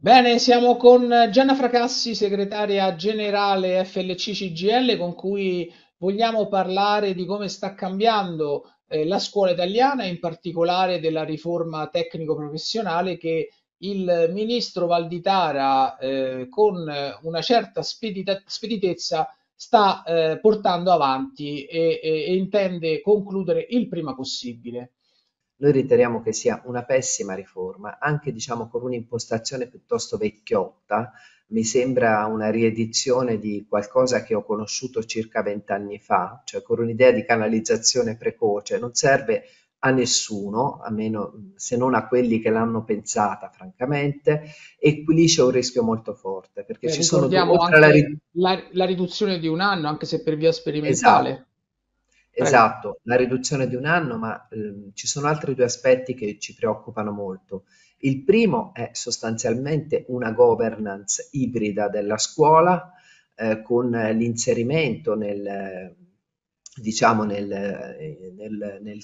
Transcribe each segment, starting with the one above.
Bene, siamo con Gianna Fracassi, segretaria generale FLCCGL, con cui vogliamo parlare di come sta cambiando la scuola italiana, in particolare della riforma tecnico-professionale che il ministro Valditara, con una certa speditezza, sta portando avanti e intende concludere il prima possibile. Noi riteniamo che sia una pessima riforma, anche diciamo con un'impostazione piuttosto vecchiotta. Mi sembra una riedizione di qualcosa che ho conosciuto circa 20 anni fa, cioè con un'idea di canalizzazione precoce. Non serve a nessuno, a meno se non a quelli che l'hanno pensata, francamente, e qui lì c'è un rischio molto forte, perché ci sono oltre la riduzione di un anno, anche se per via sperimentale. Esatto. Esatto, la riduzione di un anno, ma ci sono altri due aspetti che ci preoccupano molto. Il primo è sostanzialmente una governance ibrida della scuola con l'inserimento nel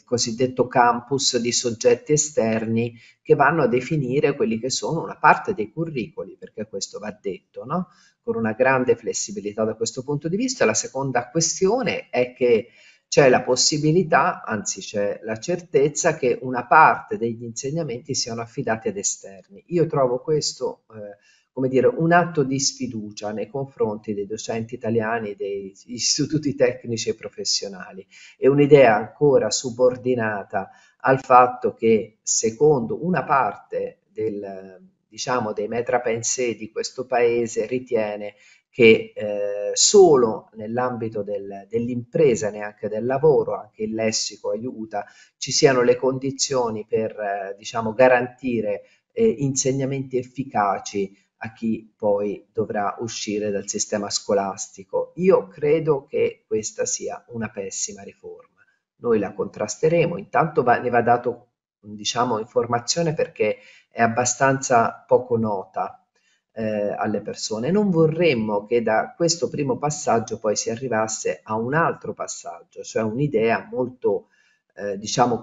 cosiddetto campus di soggetti esterni che vanno a definire quelli che sono una parte dei curricoli, perché questo va detto, no? Con una grande flessibilità da questo punto di vista. La seconda questione è che c'è la possibilità, anzi c'è la certezza che una parte degli insegnamenti siano affidati ad esterni. Io trovo questo, come dire, un atto di sfiducia nei confronti dei docenti italiani, degli istituti tecnici e professionali. È un'idea ancora subordinata al fatto che, secondo una parte dei maître-à-penser di questo paese, ritiene che solo nell'ambito dell'impresa, neanche del lavoro, anche il lessico aiuta, ci siano le condizioni per garantire insegnamenti efficaci a chi poi dovrà uscire dal sistema scolastico. Io credo che questa sia una pessima riforma. Noi la contrasteremo, intanto ne va dato informazione, perché è abbastanza poco nota alle persone. Non vorremmo che da questo primo passaggio poi si arrivasse a un altro passaggio, cioè un'idea molto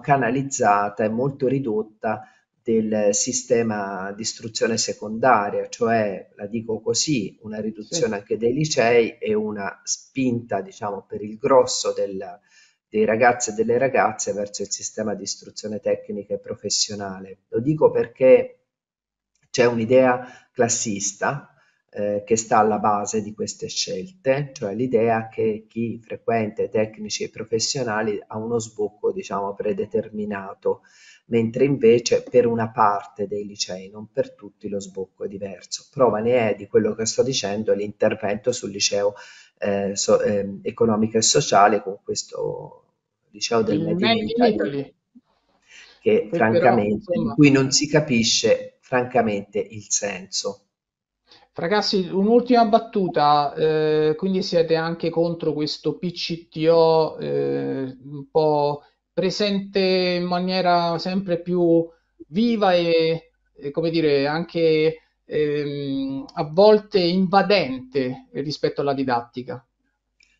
canalizzata e molto ridotta del sistema di istruzione secondaria, cioè, la dico così, una riduzione anche dei licei e una spinta per il grosso dei ragazzi e delle ragazze verso il sistema di istruzione tecnica e professionale. Lo dico perché c'è un'idea classista che sta alla base di queste scelte, cioè l'idea che chi frequenta i tecnici e i professionali ha uno sbocco predeterminato, mentre invece per una parte dei licei, non per tutti, lo sbocco è diverso. Prova ne è di quello che sto dicendo l'intervento sul liceo economico e sociale, con questo liceo del Made in Italy, che francamente, in cui non si capisce francamente il senso. Ragazzi, un'ultima battuta, quindi siete anche contro questo PCTO un po' presente in maniera sempre più viva e come dire, anche a volte invadente rispetto alla didattica.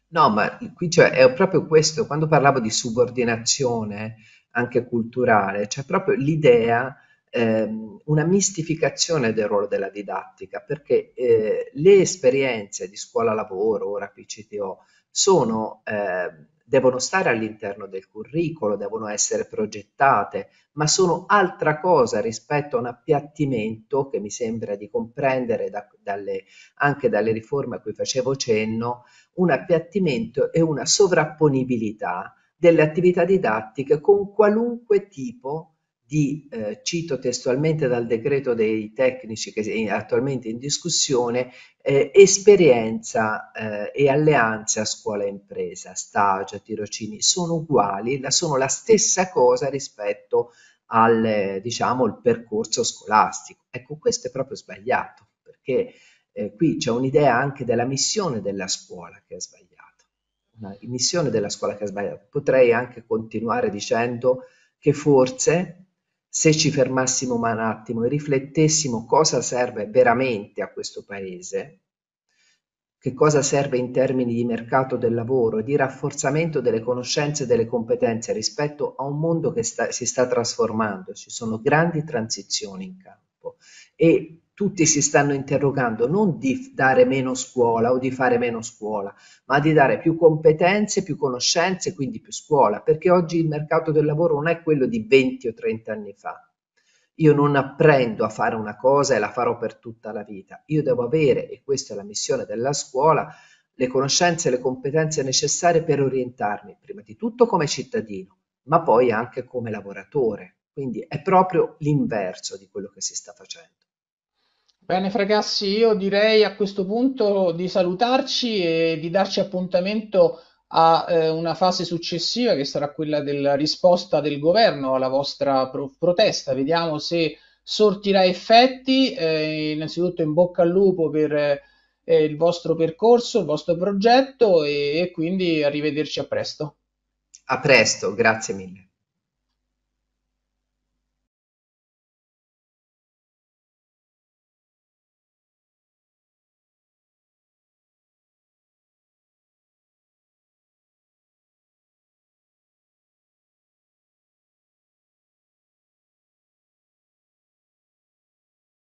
No, ma qui è proprio questo, quando parlavo di subordinazione anche culturale, c'è proprio l'idea, una mistificazione del ruolo della didattica, perché le esperienze di scuola-lavoro, ora PCTO, devono stare all'interno del curriculum, devono essere progettate, ma sono altra cosa rispetto a un appiattimento che mi sembra di comprendere anche dalle riforme a cui facevo cenno, un appiattimento e una sovrapponibilità delle attività didattiche con qualunque tipo di, cito testualmente dal decreto dei tecnici che è attualmente in discussione, esperienza e alleanza scuola-impresa, stage, tirocini, sono uguali, sono la stessa cosa rispetto al il percorso scolastico. Ecco, questo è proprio sbagliato, perché qui c'è un'idea anche della missione della scuola che è sbagliata. Una missione della scuola che è sbagliata. Potrei anche continuare dicendo che forse, se ci fermassimo un attimo e riflettessimo cosa serve veramente a questo paese, che cosa serve in termini di mercato del lavoro e di rafforzamento delle conoscenze e delle competenze rispetto a un mondo che si sta trasformando, ci sono grandi transizioni in campo e tutti si stanno interrogando non di dare meno scuola o di fare meno scuola, ma di dare più competenze, più conoscenze, quindi più scuola, perché oggi il mercato del lavoro non è quello di 20 o 30 anni fa. Io non apprendo a fare una cosa e la farò per tutta la vita. Io devo avere, e questa è la missione della scuola, le conoscenze e le competenze necessarie per orientarmi, prima di tutto come cittadino, ma poi anche come lavoratore. Quindi è proprio l'inverso di quello che si sta facendo. Bene Fracassi, io direi a questo punto di salutarci e di darci appuntamento a una fase successiva che sarà quella della risposta del governo alla vostra protesta. Vediamo se sortirà effetti. Innanzitutto in bocca al lupo per il vostro percorso, il vostro progetto e quindi arrivederci a presto. A presto, grazie mille.